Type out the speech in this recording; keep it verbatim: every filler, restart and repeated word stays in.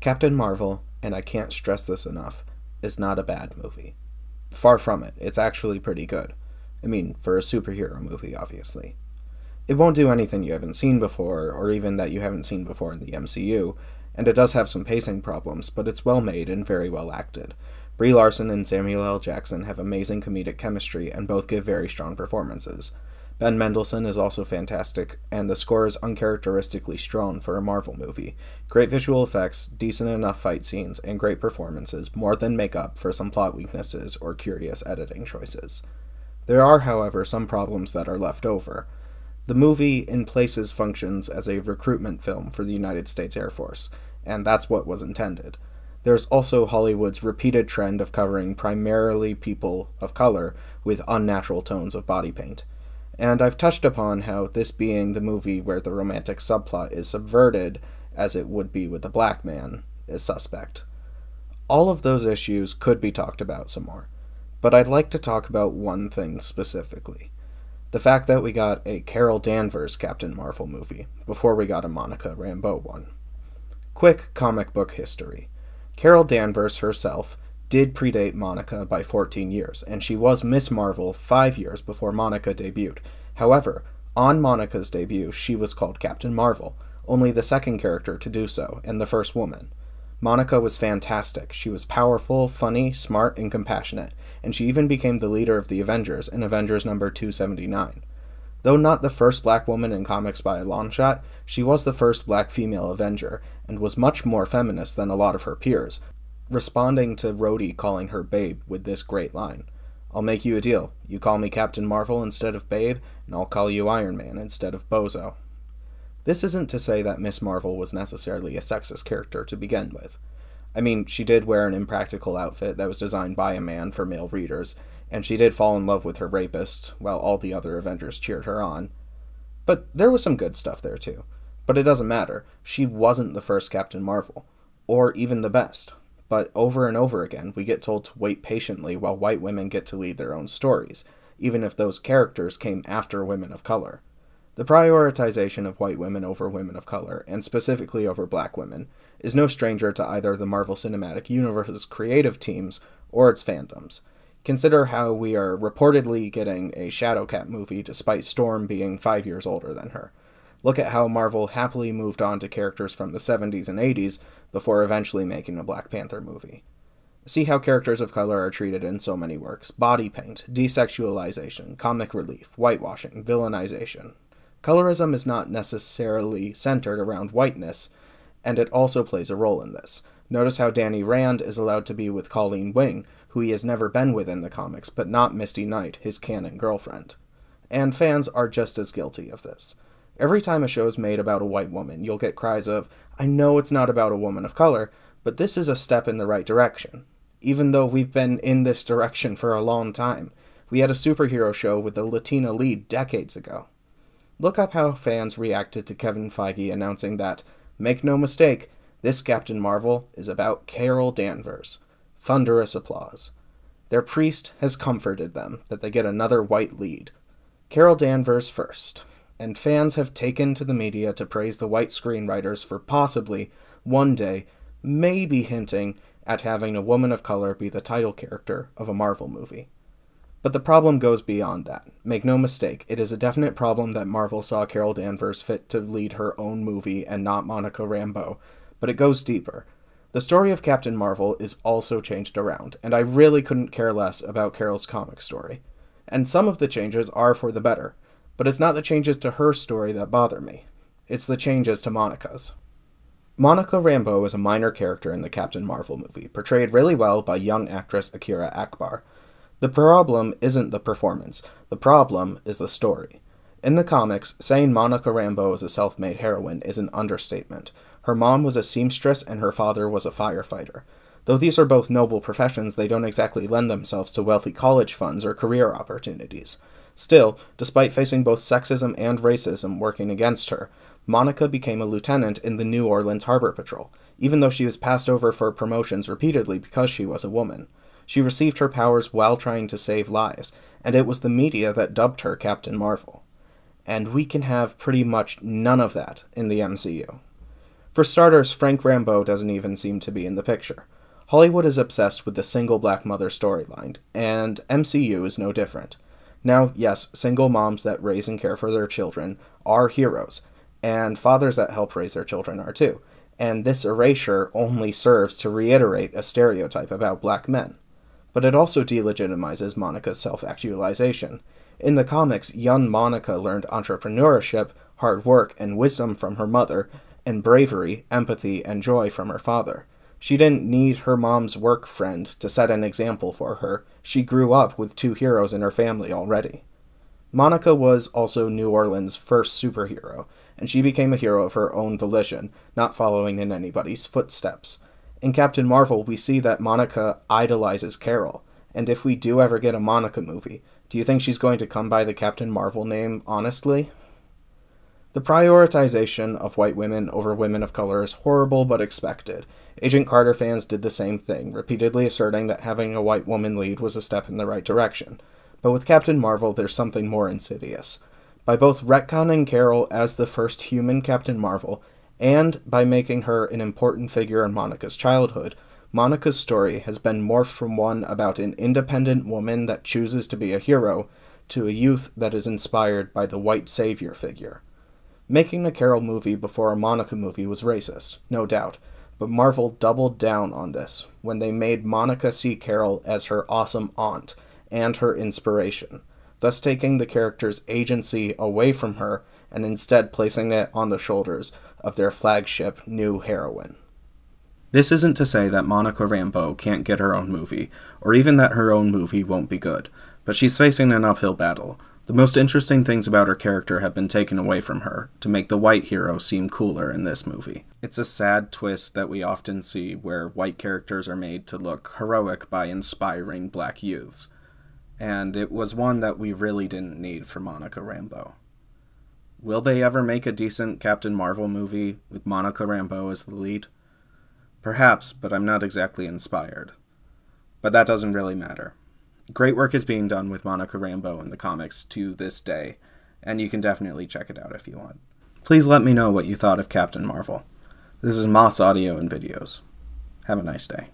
Captain Marvel, and I can't stress this enough, is not a bad movie. Far from it, it's actually pretty good. I mean, for a superhero movie, obviously. It won't do anything you haven't seen before, or even that you haven't seen before in the M C U, and it does have some pacing problems, but it's well made and very well acted. Brie Larson and Samuel L. Jackson have amazing comedic chemistry and both give very strong performances. Ben Mendelsohn is also fantastic, and the score is uncharacteristically strong for a Marvel movie. Great visual effects, decent enough fight scenes, and great performances more than make up for some plot weaknesses or curious editing choices. There are, however, some problems that are left over. The movie, in places, functions as a recruitment film for the United States Air Force, and that's what was intended. There's also Hollywood's repeated trend of covering primarily people of color with unnatural tones of body paint. And I've touched upon how this being the movie where the romantic subplot is subverted, as it would be with the black man, is suspect. All of those issues could be talked about some more, but I'd like to talk about one thing specifically. The fact that we got a Carol Danvers Captain Marvel movie before we got a Monica Rambeau one. Quick comic book history. Carol Danvers herself did predate Monica by fourteen years, and she was Miss Marvel five years before Monica debuted. However, on Monica's debut, she was called Captain Marvel, only the second character to do so, and the first woman. Monica was fantastic. She was powerful, funny, smart, and compassionate, and she even became the leader of the Avengers in Avengers number two seventy-nine. Though not the first black woman in comics by a long shot, she was the first black female Avenger, and was much more feminist than a lot of her peers, responding to Rhodey calling her Babe with this great line. "I'll make you a deal. You call me Captain Marvel instead of Babe, and I'll call you Iron Man instead of Bozo." This isn't to say that Miss Marvel was necessarily a sexist character to begin with. I mean, she did wear an impractical outfit that was designed by a man for male readers, and she did fall in love with her rapist, while all the other Avengers cheered her on. But there was some good stuff there too. But it doesn't matter. She wasn't the first Captain Marvel, or even the best. But over and over again, we get told to wait patiently while white women get to lead their own stories, even if those characters came after women of color. The prioritization of white women over women of color, and specifically over black women, is no stranger to either the Marvel Cinematic Universe's creative teams or its fandoms. Consider how we are reportedly getting a Shadowcat movie despite Storm being five years older than her. Look at how Marvel happily moved on to characters from the seventies and eighties before eventually making a Black Panther movie. See how characters of color are treated in so many works: body paint, desexualization, comic relief, whitewashing, villainization. Colorism is not necessarily centered around whiteness, and it also plays a role in this. Notice how Danny Rand is allowed to be with Colleen Wing, who he has never been with in the comics, but not Misty Knight, his canon girlfriend. And fans are just as guilty of this. Every time a show is made about a white woman, you'll get cries of, "I know it's not about a woman of color, but this is a step in the right direction." Even though we've been in this direction for a long time. We had a superhero show with a Latina lead decades ago. Look up how fans reacted to Kevin Feige announcing that, "Make no mistake, this Captain Marvel is about Carol Danvers." Thunderous applause. Their priest has comforted them that they get another white lead. Carol Danvers first. And fans have taken to the media to praise the white screenwriters for possibly, one day, maybe hinting at having a woman of color be the title character of a Marvel movie. But the problem goes beyond that. Make no mistake, it is a definite problem that Marvel saw Carol Danvers fit to lead her own movie and not Monica Rambeau, but it goes deeper. The story of Captain Marvel is also changed around, and I really couldn't care less about Carol's comic story. And some of the changes are for the better, but it's not the changes to her story that bother me. It's the changes to Monica's. Monica Rambeau is a minor character in the Captain Marvel movie, portrayed really well by young actress Akira Akbar. The problem isn't the performance, the problem is the story. In the comics, saying Monica Rambeau is a self-made heroine is an understatement. Her mom was a seamstress and her father was a firefighter. Though these are both noble professions, they don't exactly lend themselves to wealthy college funds or career opportunities. Still, despite facing both sexism and racism working against her, Monica became a lieutenant in the New Orleans Harbor Patrol, even though she was passed over for promotions repeatedly because she was a woman. She received her powers while trying to save lives, and it was the media that dubbed her Captain Marvel. And we can have pretty much none of that in the M C U. For starters, Frank Rambeau doesn't even seem to be in the picture. Hollywood is obsessed with the single black mother storyline, and M C U is no different. Now, yes, single moms that raise and care for their children are heroes, and fathers that help raise their children are too, and this erasure only serves to reiterate a stereotype about black men. But it also delegitimizes Monica's self-actualization. In the comics, young Monica learned entrepreneurship, hard work, and wisdom from her mother, and bravery, empathy, and joy from her father. She didn't need her mom's work friend to set an example for her. She grew up with two heroes in her family already. Monica was also New Orleans' first superhero, and she became a hero of her own volition, not following in anybody's footsteps. In Captain Marvel, we see that Monica idolizes Carol, and if we do ever get a Monica movie, do you think she's going to come by the Captain Marvel name honestly? The prioritization of white women over women of color is horrible but expected. Agent Carter fans did the same thing, repeatedly asserting that having a white woman lead was a step in the right direction. But with Captain Marvel, there's something more insidious. By both retconning Carol as the first human Captain Marvel, and by making her an important figure in Monica's childhood, Monica's story has been morphed from one about an independent woman that chooses to be a hero to a youth that is inspired by the white savior figure. Making a Carol movie before a Monica movie was racist, no doubt, but Marvel doubled down on this when they made Monica see Carol as her awesome aunt and her inspiration, thus taking the character's agency away from her and instead placing it on the shoulders of their flagship new heroine. This isn't to say that Monica Rambeau can't get her own movie, or even that her own movie won't be good, but she's facing an uphill battle. The most interesting things about her character have been taken away from her, to make the white hero seem cooler in this movie. It's a sad twist that we often see where white characters are made to look heroic by inspiring black youths, and it was one that we really didn't need for Monica Rambeau. Will they ever make a decent Captain Marvel movie with Monica Rambeau as the lead? Perhaps, but I'm not exactly inspired. But that doesn't really matter. Great work is being done with Monica Rambeau in the comics to this day, and you can definitely check it out if you want. Please let me know what you thought of Captain Marvel. This is Moth's Audio and Videos. Have a nice day.